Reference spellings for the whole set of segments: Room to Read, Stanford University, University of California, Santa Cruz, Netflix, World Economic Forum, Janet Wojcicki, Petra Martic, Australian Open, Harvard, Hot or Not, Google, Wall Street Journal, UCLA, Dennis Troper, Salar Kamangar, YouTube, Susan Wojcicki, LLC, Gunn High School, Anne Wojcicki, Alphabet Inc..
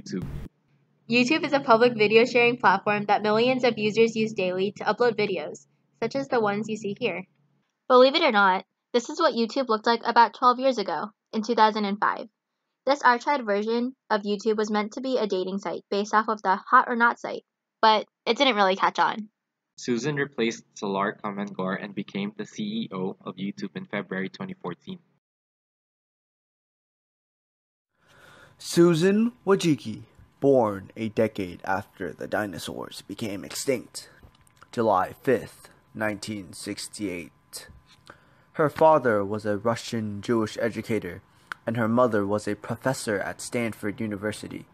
YouTube? YouTube is a public video sharing platform that millions of users use daily to upload videos, such as the ones you see here. Believe it or not, this is what YouTube looked like about 12 years ago, in 2005. This archived version of YouTube was meant to be a dating site based off of the Hot or Not site, but it didn't really catch on. Susan replaced Salar Kamangar and became the CEO of YouTube in February 2014. Susan Wojcicki, born a decade after the dinosaurs became extinct, July 5th, 1968. Her father was a Russian Jewish educator, and her mother was a professor at Stanford University.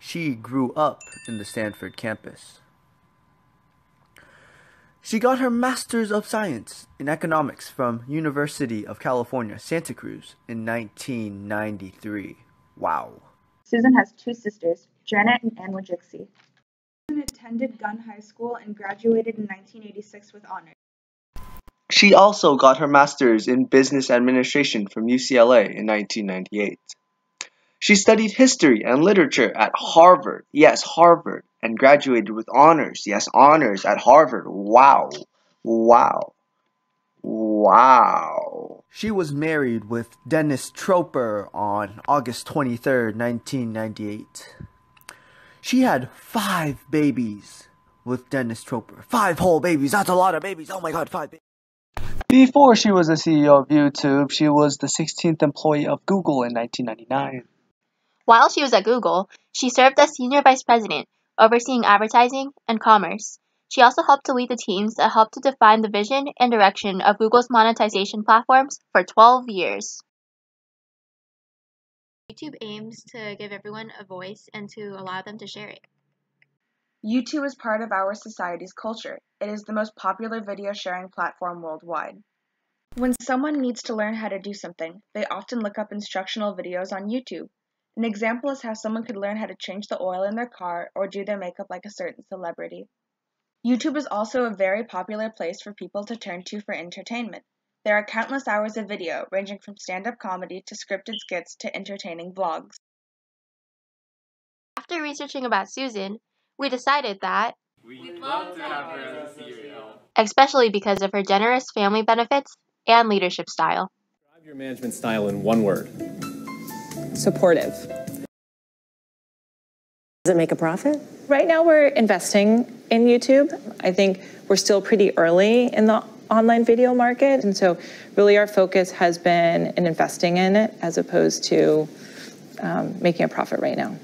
She grew up in the Stanford campus. She got her Master's of Science in Economics from University of California, Santa Cruz in 1993. Wow. Susan has two sisters, Janet and Anne Wojcicki. Susan attended Gunn High School and graduated in 1986 with honors. She also got her master's in business administration from UCLA in 1998. She studied history and literature at Harvard, yes, Harvard, and graduated with honors, yes, honors at Harvard. Wow, wow, wow. She was married with Dennis Troper on August 23rd, 1998. She had 5 babies with Dennis Troper. 5 whole babies, that's a lot of babies, oh my god, 5 babies. Before she was the CEO of YouTube, she was the 16th employee of Google in 1999. While she was at Google, she served as Senior Vice President, overseeing advertising and commerce. She also helped to lead the teams that helped to define the vision and direction of Google's monetization platforms for 12 years. YouTube aims to give everyone a voice and to allow them to share it. YouTube is part of our society's culture. It is the most popular video sharing platform worldwide. When someone needs to learn how to do something, they often look up instructional videos on YouTube. An example is how someone could learn how to change the oil in their car or do their makeup like a certain celebrity. YouTube is also a very popular place for people to turn to for entertainment. There are countless hours of video, ranging from stand-up comedy to scripted skits to entertaining vlogs. After researching about Susan, we decided that we'd love to have her as a CEO, especially because of her generous family benefits and leadership style. Describe your management style in one word. Supportive. Does it make a profit? Right now we're investing in YouTube. I think we're still pretty early in the online video market, and so really our focus has been in investing in it as opposed to making a profit right now.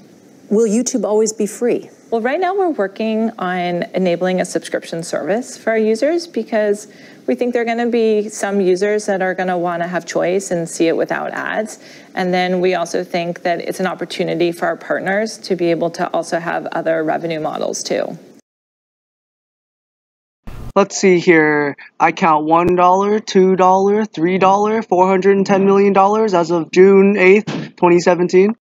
Will YouTube always be free? Well, right now we're working on enabling a subscription service for our users because we think there are going to be some users that are going to want to have choice and see it without ads. And then we also think that it's an opportunity for our partners to be able to also have other revenue models too. Let's see here. I count $1, $2, $3, $410 million as of June 8th, 2017.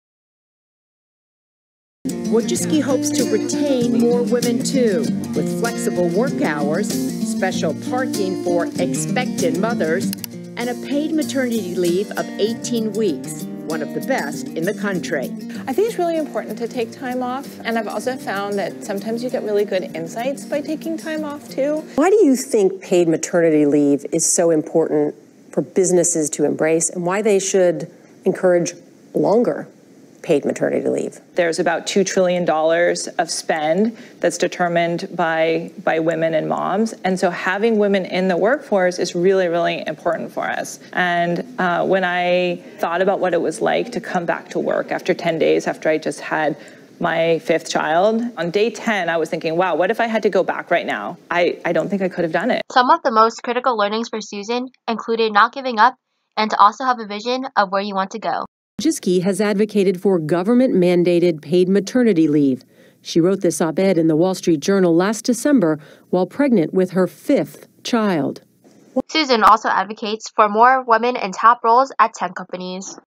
Wojcicki hopes to retain more women too, with flexible work hours, special parking for expectant mothers, and a paid maternity leave of 18 weeks, one of the best in the country. I think it's really important to take time off, and I've also found that sometimes you get really good insights by taking time off too. Why do you think paid maternity leave is so important for businesses to embrace, and why they should encourage longer paid maternity leave? There's about $2 trillion of spend that's determined by women and moms. And so having women in the workforce is really, really important for us. And when I thought about what it was like to come back to work after 10 days after I just had my 5th child, on day 10, I was thinking, wow, what if I had to go back right now? I don't think I could have done it. Some of the most critical learnings for Susan included not giving up and to also have a vision of where you want to go. Wojcicki has advocated for government-mandated paid maternity leave. She wrote this op-ed in the Wall Street Journal last December while pregnant with her 5th child. Susan also advocates for more women in top roles at tech companies.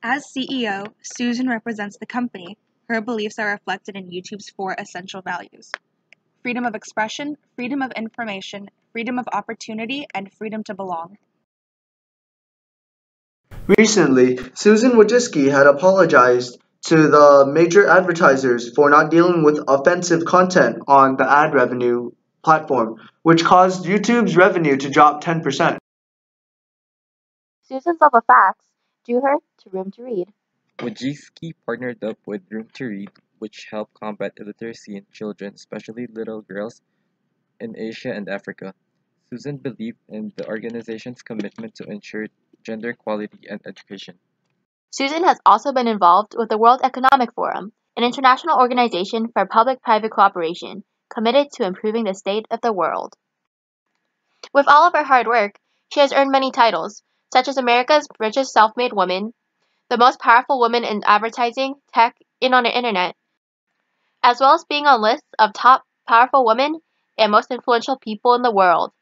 As CEO, Susan represents the company. Her beliefs are reflected in YouTube's 4 essential values: freedom of expression, freedom of information, freedom of opportunity, and freedom to belong. Recently, Susan Wojcicki had apologized to the major advertisers for not dealing with offensive content on the ad revenue platform, which caused YouTube's revenue to drop 10%. Susan's love of facts drew her to Room to Read. Wojcicki partnered up with Room to Read, which helped combat illiteracy in children, especially little girls in Asia and Africa. Susan believed in the organization's commitment to ensure gender equality and education. Susan has also been involved with the World Economic Forum, an international organization for public-private cooperation committed to improving the state of the world. With all of her hard work, she has earned many titles, such as America's Richest Self-Made Woman, the most powerful woman in advertising, tech, and on the internet, as well as being on lists of top powerful women and most influential people in the world.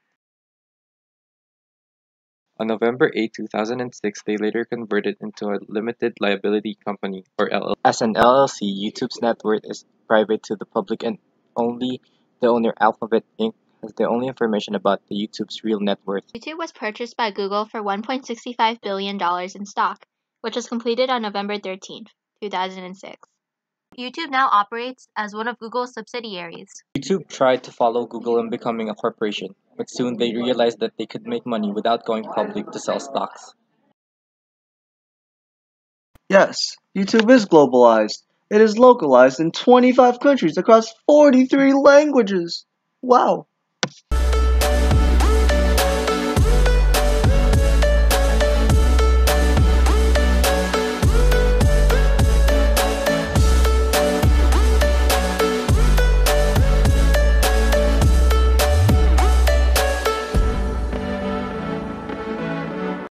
On November 8, 2006, they later converted into a limited liability company, or LLC. As an LLC, YouTube's net worth is private to the public, and only the owner, Alphabet Inc., has the only information about the YouTube's real net worth. YouTube was purchased by Google for $1.65 billion in stock, which was completed on November 13, 2006. YouTube now operates as one of Google's subsidiaries. YouTube tried to follow Google in becoming a corporation, but soon they realized that they could make money without going public to sell stocks. Yes, YouTube is globalized. It is localized in 25 countries across 43 languages. Wow.